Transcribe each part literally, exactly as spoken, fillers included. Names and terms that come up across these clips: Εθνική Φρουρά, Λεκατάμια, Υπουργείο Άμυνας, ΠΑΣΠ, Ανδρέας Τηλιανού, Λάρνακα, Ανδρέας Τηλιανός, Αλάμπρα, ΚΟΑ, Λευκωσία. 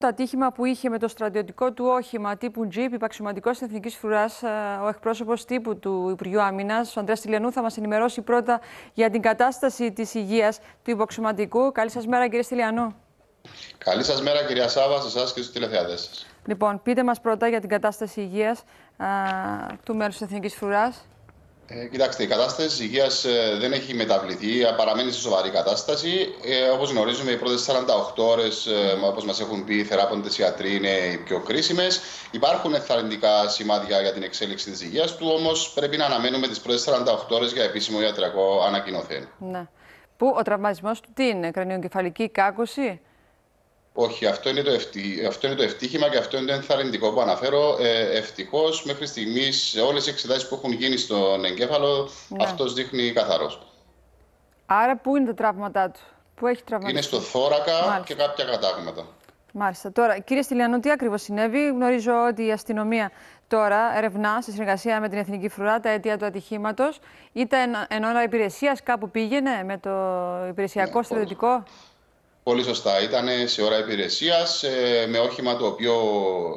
Το ατύχημα που είχε με το στρατιωτικό του όχημα τύπου Jeep, υπαξιωματικός της Εθνικής Φρουράς, ο εκπρόσωπος τύπου του Υπουργείου Άμυνας, ο Ανδρέας Τηλιανού, θα μας ενημερώσει πρώτα για την κατάσταση της υγείας του υπαξιωματικού. Καλή σας μέρα, κύριε Τηλιανού. Καλή σας μέρα, κυρία Σάβα, σε εσάς και στους τηλεθεατές σας. Λοιπόν, πείτε μας πρώτα για την κατάσταση υγείας α, του μέλους της Εθνικής Φρουράς. Ε, κοιτάξτε, η κατάσταση της υγείας ε, δεν έχει μεταβληθεί, παραμένει σε σοβαρή κατάσταση. Ε, όπως γνωρίζουμε, οι πρώτες σαράντα οκτώ ώρες, ε, όπως μας έχουν πει οι θεράποντες ιατροί, είναι οι πιο κρίσιμες. Υπάρχουν εθαρρυντικά σημάδια για την εξέλιξη της υγείας του, όμως πρέπει να αναμένουμε τις πρώτες σαράντα οκτώ ώρες για επίσημο ιατρικό ανακοινωθέν. Ναι. Πού ο τραυματισμός του τι είναι, κρανιοκεφαλική κάκωση? Όχι, αυτό είναι, το ευτύ... αυτό είναι το ευτύχημα και αυτό είναι το ενθαρρυντικό που αναφέρω. Ε, ευτυχώς, μέχρι στιγμής, όλες οι εξετάσεις που έχουν γίνει στον εγκέφαλο, ναι, αυτός δείχνει καθαρός. Άρα, πού είναι τα τραύματά του, πού έχει τραυματιστεί? Είναι στο θώρακα, μάλιστα, και κάποια κατάγματα. Μάλιστα. Τώρα, κύριε Στυλιανού, τι ακριβώς συνέβη? Γνωρίζω ότι η αστυνομία τώρα ερευνά, στη συνεργασία με την Εθνική Φρουρά, τα αίτια του ατυχήματος. Ήταν εν ώρα υπηρεσίας, κάπου πήγαινε με το υπηρεσιακό, ναι, στρατιωτικό. Πολύ σωστά. Ήταν σε ώρα υπηρεσίας, με όχημα το οποίο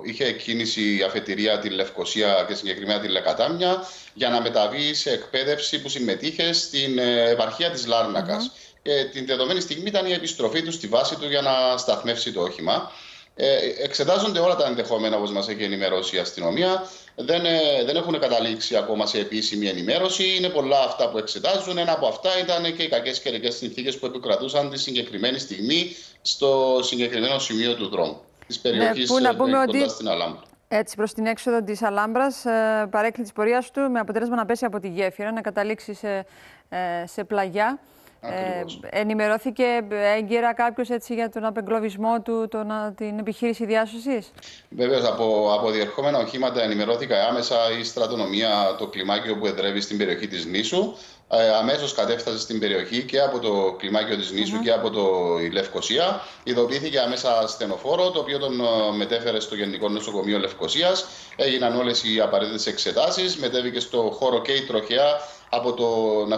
είχε κίνηση η αφετηρία τη Λευκωσία και συγκεκριμένα τη Λεκατάμια, για να μεταβεί σε εκπαίδευση που συμμετείχε στην επαρχία της Λάρνακας. Mm-hmm. Και την δεδομένη στιγμή ήταν η επιστροφή του στη βάση του για να σταθμεύσει το όχημα. Ε, εξετάζονται όλα τα ενδεχόμενα, όπως μας έχει ενημερώσει η αστυνομία. Δεν, ε, δεν έχουν καταλήξει ακόμα σε επίσημη ενημέρωση. Είναι πολλά αυτά που εξετάζουν. Ένα από αυτά ήταν και οι κακές καιρικές συνθήκες που επικρατούσαν τη συγκεκριμένη στιγμή στο συγκεκριμένο σημείο του δρόμου της περιοχής, ναι, που να πούμε ότι στην Αλάμπρα. Έτσι, προς την έξοδο της Αλάμπρας, ε, παρέκλει της πορείας του με αποτέλεσμα να πέσει από τη γέφυρα, να καταλήξει σε, ε, σε πλαγιά. Ε, ενημερώθηκε έγκαιρα κάποιος για τον απεγκλωβισμό του, τον, την επιχείρηση διάσωσης? Βέβαια, από, από διερχόμενα οχήματα ενημερώθηκα άμεσα η στρατονομία, το κλιμάκιο που εδρεύει στην περιοχή της νήσου. Ε, αμέσως κατέφτασε στην περιοχή και από το κλιμάκιο της νήσου, mm-hmm, και από το, η Λευκωσία. Ειδοποιήθηκε αμέσα στενοφόρο, το οποίο τον μετέφερε στο Γενικό Νοσοκομείο Λευκωσίας. Έγιναν όλες οι απαραίτητες εξετάσεις. Μετέβηκε στο χώρο και η τροχέα από τον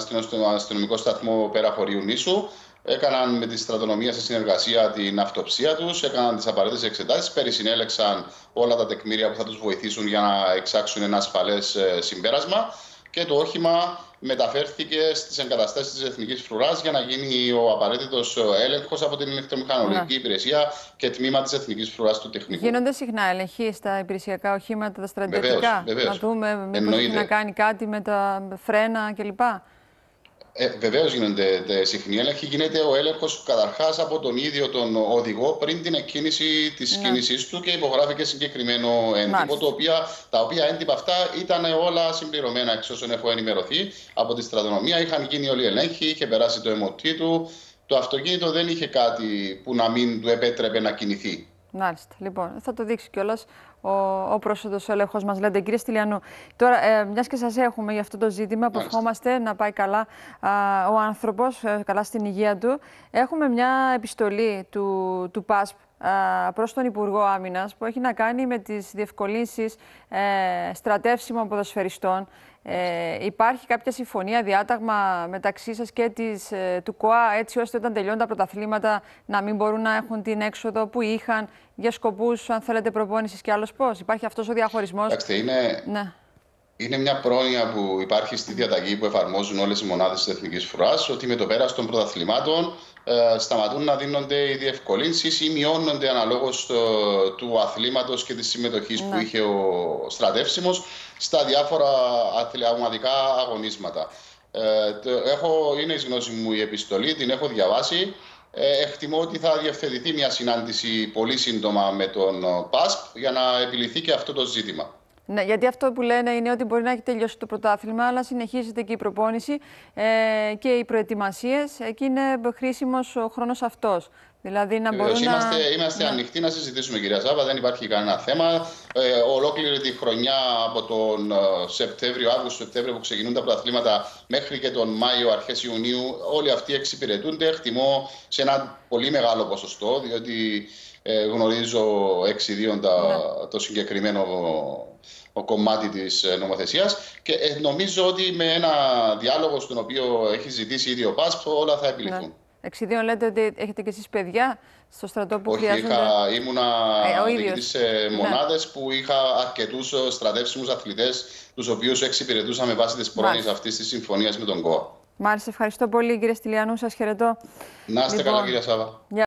αστυνομικό σταθμό πέρα χωρίου νήσου. Έκαναν με τη στρατονομία σε συνεργασία την αυτοψία τους, έκαναν τις απαραίτητες εξετάσεις, περισυνέλεξαν όλα τα τεκμήρια που θα τους βοηθήσουν για να εξάξουν ένα ασφαλές συμπέρασμα και το όχημα μεταφέρθηκε στις εγκαταστάσεις της Εθνικής Φρουράς για να γίνει ο απαραίτητος έλεγχος από την ηλεκτρομηχανολογική υπηρεσία και τμήμα της Εθνικής Φρουράς του τεχνικού. Γίνονται συχνά ελεγχοί στα υπηρεσιακά οχήματα, τα στρατιωτικά? Να δούμε μήπως έχει να κάνει κάτι με τα φρένα κλπ. Ε, βεβαίως γίνονται συχνοί έλεγχοι. Γίνεται ο έλεγχος καταρχάς από τον ίδιο τον οδηγό πριν την εκκίνηση της, ναι, κίνησής του και υπογράφει και συγκεκριμένο έντυπο, το οποία, τα οποία έντυπα αυτά ήταν όλα συμπληρωμένα εξ όσων έχω ενημερωθεί από τη στρατονομία. Είχαν γίνει όλοι οι έλεγχοι, είχε περάσει το αιμωτή του. Το αυτοκίνητο δεν είχε κάτι που να μην του επέτρεπε να κινηθεί. Μάλιστα. Λοιπόν, θα το δείξει κιόλας ο, ο πρόσθετος έλεγχος μας, λέτε. Κύριε Στηλιανού, τώρα, ε, μιας και σας έχουμε για αυτό το ζήτημα, που ευχόμαστε να πάει καλά α, ο άνθρωπος, ε, καλά στην υγεία του, έχουμε μια επιστολή του, του ΠΑΣΠ α, προς τον Υπουργό Άμυνας, που έχει να κάνει με τις διευκολύνσεις ε, στρατεύσιμων ποδοσφαιριστών. Ε, υπάρχει κάποια συμφωνία, διάταγμα μεταξύ σας και της, ε, του ΚΟΑ, έτσι ώστε όταν τελειώνουν τα πρωταθλήματα να μην μπορούν να έχουν την έξοδο που είχαν για σκοπούς, αν θέλετε, προπόνησης και άλλος πώς? Υπάρχει αυτός ο διαχωρισμός? Εντάξει, είναι... Ναι. Είναι μια πρόνοια που υπάρχει στη διαταγή που εφαρμόζουν όλες οι μονάδες της Εθνικής Φρουράς, ότι με το πέρας των πρωταθλημάτων ε, σταματούν να δίνονται οι διευκολύνσεις ή μειώνονται αναλόγως ε, του αθλήματος και της συμμετοχής, ναι, που είχε ο στρατεύσιμος στα διάφορα αθληματικά αγωνίσματα. Ε, το, έχω, είναι η γνώση μου η επιστολή, την έχω διαβάσει. Ε, εκτιμώ ότι θα διευθετηθεί μια συνάντηση πολύ σύντομα με τον ΠΑΣΠ για να επιληθεί και αυτό το ζήτημα. Ναι, γιατί αυτό που λένε είναι ότι μπορεί να έχει τελειώσει το πρωτάθλημα, αλλά συνεχίζεται και η προπόνηση ε, και οι προετοιμασίες. Εκεί είναι χρήσιμος ο χρόνος αυτός. Δηλαδή να μπορούν να... Είμαστε, είμαστε ναι. ανοιχτοί να συζητήσουμε, κυρία Ζάβα, δεν υπάρχει κανένα θέμα. Ε, ολόκληρη τη χρονιά από τον Σεπτέμβριο, Αύγουστο-Σεπτέμβριο που ξεκινούν τα πρωταθλήματα μέχρι και τον Μάιο, αρχές Ιουνίου, όλοι αυτοί εξυπηρετούνται, εκτιμώ, σε ένα πολύ μεγάλο ποσοστό, διότι ε, γνωρίζω εξιδίοντα, ναι, το συγκεκριμένο ο κομμάτι της νομοθεσίας και νομίζω ότι με ένα διάλογο στον οποίο έχει ζητήσει ήδη ο ΠΑΣΠ όλα θα επιληθούν. Ναι. εξιδίων λέτε ότι έχετε και εσείς παιδιά στο στρατό που χρειάζονται. Όχι, ήμουνα διοικητής μονάδας που είχα αρκετούς στρατεύσιμους αθλητές, τους οποίους εξυπηρετούσα με βάση τις πρόνοιες αυτής της συμφωνίας με τον ΚΟΑ. Μάλιστα, ευχαριστώ πολύ κύριε Τηλιανού, σας χαιρετώ. Να είστε λοιπόν καλά κύριε Σάβα.